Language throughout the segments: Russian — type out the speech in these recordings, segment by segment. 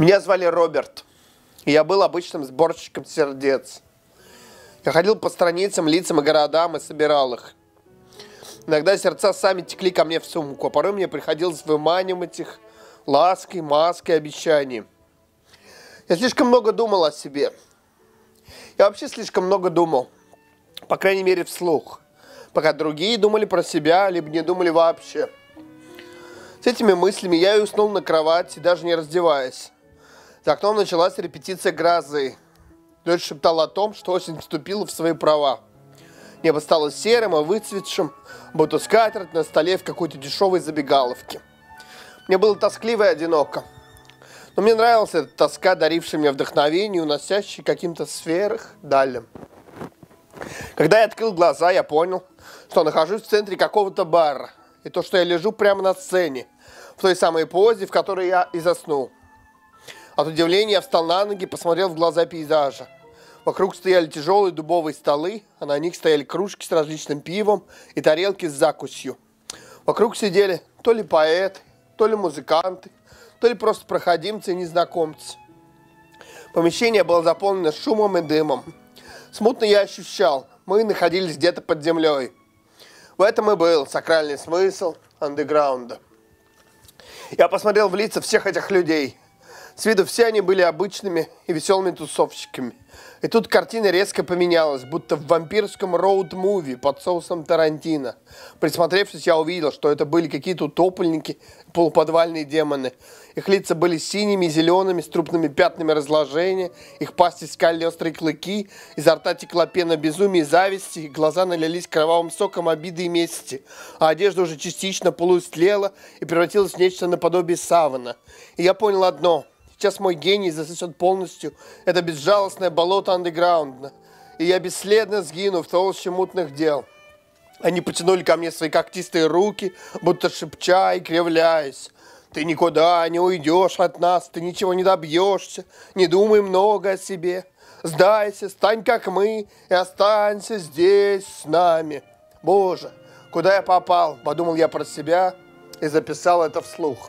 Меня звали Роберт, и я был обычным сборщиком сердец. Я ходил по страницам, лицам и городам и собирал их. Иногда сердца сами текли ко мне в сумку, а порой мне приходилось выманивать их лаской, маской, обещанием. Я слишком много думал о себе. Я вообще слишком много думал, по крайней мере вслух, пока другие думали про себя, либо не думали вообще. С этими мыслями я и уснул на кровати, даже не раздеваясь. За окном началась репетиция грозы. Дочь шептала о том, что осень вступила в свои права. Небо стало серым и выцветшим, будто скатерть на столе в какой-то дешевой забегаловке. Мне было тоскливо и одиноко. Но мне нравилась эта тоска, дарившая мне вдохновение, уносящая каким-то сферах далее. Когда я открыл глаза, я понял, что нахожусь в центре какого-то бара. И то, что я лежу прямо на сцене, в той самой позе, в которой я и заснул. От удивления я встал на ноги и посмотрел в глаза пейзажа. Вокруг стояли тяжелые дубовые столы, а на них стояли кружки с различным пивом и тарелки с закусью. Вокруг сидели то ли поэты, то ли музыканты, то ли просто проходимцы и незнакомцы. Помещение было заполнено шумом и дымом. Смутно я ощущал, мы находились где-то под землей. В этом и был сакральный смысл андеграунда. Я посмотрел в лица всех этих людей. С виду все они были обычными и веселыми тусовщиками. И тут картина резко поменялась, будто в вампирском роуд-муви под соусом Тарантино. Присмотревшись, я увидел, что это были какие-то утопленники, полуподвальные демоны. Их лица были синими и зелеными, с трупными пятнами разложения, их пасти искали острые клыки, изо рта текла пена безумия и зависти, их глаза налились кровавым соком обиды и мести, а одежда уже частично полуистлела и превратилась в нечто наподобие савана. И я понял одно. Сейчас мой гений засосет полностью это безжалостное болото андеграунда, и я бесследно сгину в толще мутных дел. Они потянули ко мне свои когтистые руки, будто шепча и кривляясь. Ты никуда не уйдешь от нас, ты ничего не добьешься, не думай много о себе. Сдайся, стань как мы и останься здесь с нами. Боже, куда я попал, подумал я про себя и записал это вслух.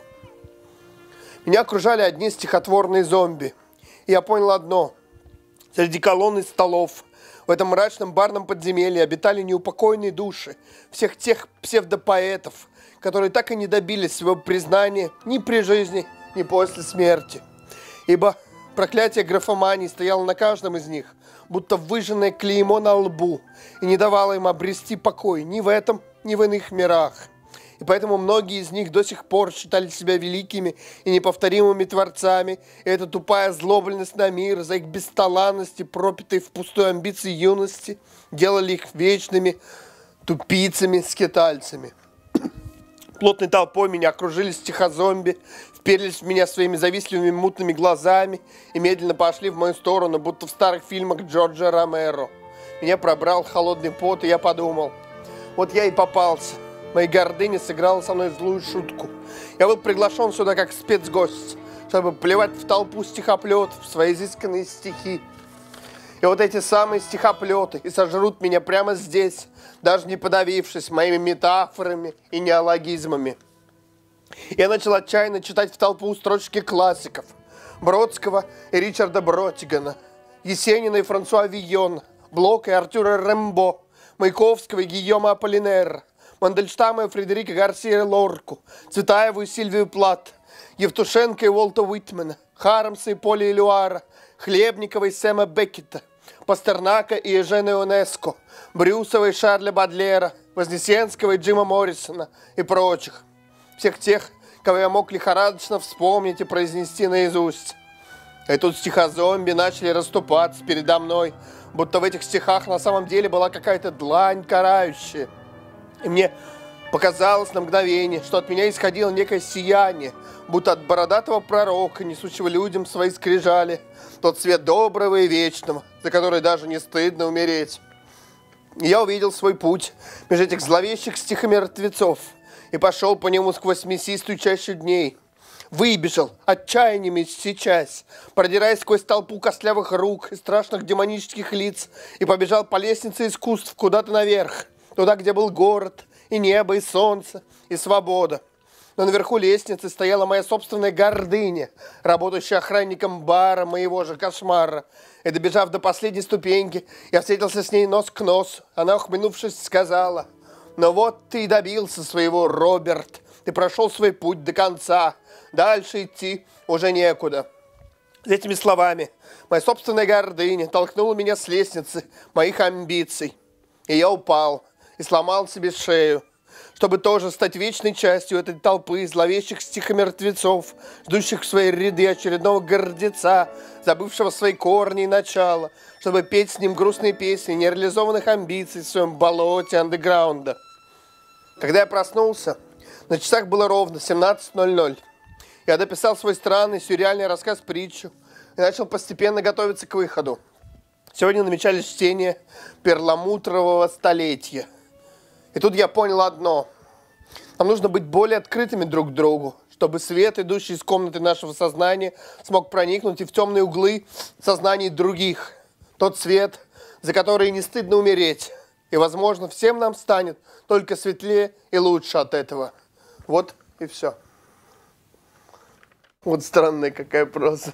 Меня окружали одни стихотворные зомби. И я понял одно. Среди колонн и столов в этом мрачном барном подземелье обитали неупокойные души всех тех псевдопоэтов, которые так и не добились своего признания ни при жизни, ни после смерти. Ибо проклятие графомании стояло на каждом из них, будто выжженное клеймо на лбу, и не давало им обрести покой ни в этом, ни в иных мирах. И поэтому многие из них до сих пор считали себя великими и неповторимыми творцами. И эта тупая озлобленность на мир за их бесталанности, пропитые впустую амбиции юности, делали их вечными тупицами-скитальцами. Плотной толпой меня окружили стихозомби, вперлись в меня своими завистливыми мутными глазами и медленно пошли в мою сторону, будто в старых фильмах Джорджа Ромеро. Меня пробрал холодный пот, и я подумал, вот я и попался. Моя гордыня сыграла со мной злую шутку. Я был приглашен сюда как спецгость, чтобы плевать в толпу стихоплетов, в свои изысканные стихи. И вот эти самые стихоплеты и сожрут меня прямо здесь, даже не подавившись моими метафорами и неологизмами. Я начал отчаянно читать в толпу строчки классиков Бродского и Ричарда Бротигана, Есенина и Франсуа Вийон, Блока и Артюра Рембо, Маяковского и Гийома Аполлинера, Мандельштама и Фредерика Гарсия Лорку, Цветаеву и Сильвию Платт, Евтушенко и Уолта Уитмена, Харамса и Поля Элюара, Хлебникова и Сэма Беккета, Пастернака и Ежена Ионеско, Брюсова и Шарля Бодлера, Вознесенского и Джима Моррисона и прочих. Всех тех, кого я мог лихорадочно вспомнить и произнести наизусть. И тут стихозомби начали расступаться передо мной, будто в этих стихах на самом деле была какая-то длань карающая. И мне показалось на мгновение, что от меня исходило некое сияние, будто от бородатого пророка, несущего людям свои скрижали, тот свет доброго и вечного, за который даже не стыдно умереть. И я увидел свой путь между этих зловещих стихомертвецов и пошел по нему сквозь мясистую чащу дней. Выбежал, отчаянием и сейчас, продираясь сквозь толпу костлявых рук и страшных демонических лиц, и побежал по лестнице искусств куда-то наверх. Туда, где был город, и небо, и солнце, и свобода. но наверху лестницы стояла моя собственная гордыня, работающая охранником бара моего же кошмара. И, добежав до последней ступеньки, я встретился с ней нос к носу. Она, ухмыльнувшись, сказала: «Ну вот ты и добился своего, Роберт. Ты прошел свой путь до конца. Дальше идти уже некуда». С этими словами моя собственная гордыня толкнула меня с лестницы моих амбиций. И я упал и сломал себе шею, чтобы тоже стать вечной частью этой толпы зловещих стихомертвецов, ждущих в свои ряды очередного гордеца, забывшего свои корни и начало, чтобы петь с ним грустные песни нереализованных амбиций в своем болоте андеграунда. Когда я проснулся, на часах было ровно 17:00. Я дописал свой странный сюрреальный рассказ-притчу и начал постепенно готовиться к выходу. Сегодня намечались чтения «Перламутрового столетия». И тут я понял одно. Нам нужно быть более открытыми друг к другу, чтобы свет, идущий из комнаты нашего сознания, смог проникнуть и в темные углы сознаний других. Тот свет, за который не стыдно умереть. И, возможно, всем нам станет только светлее и лучше от этого. Вот и все. Вот странная какая проза.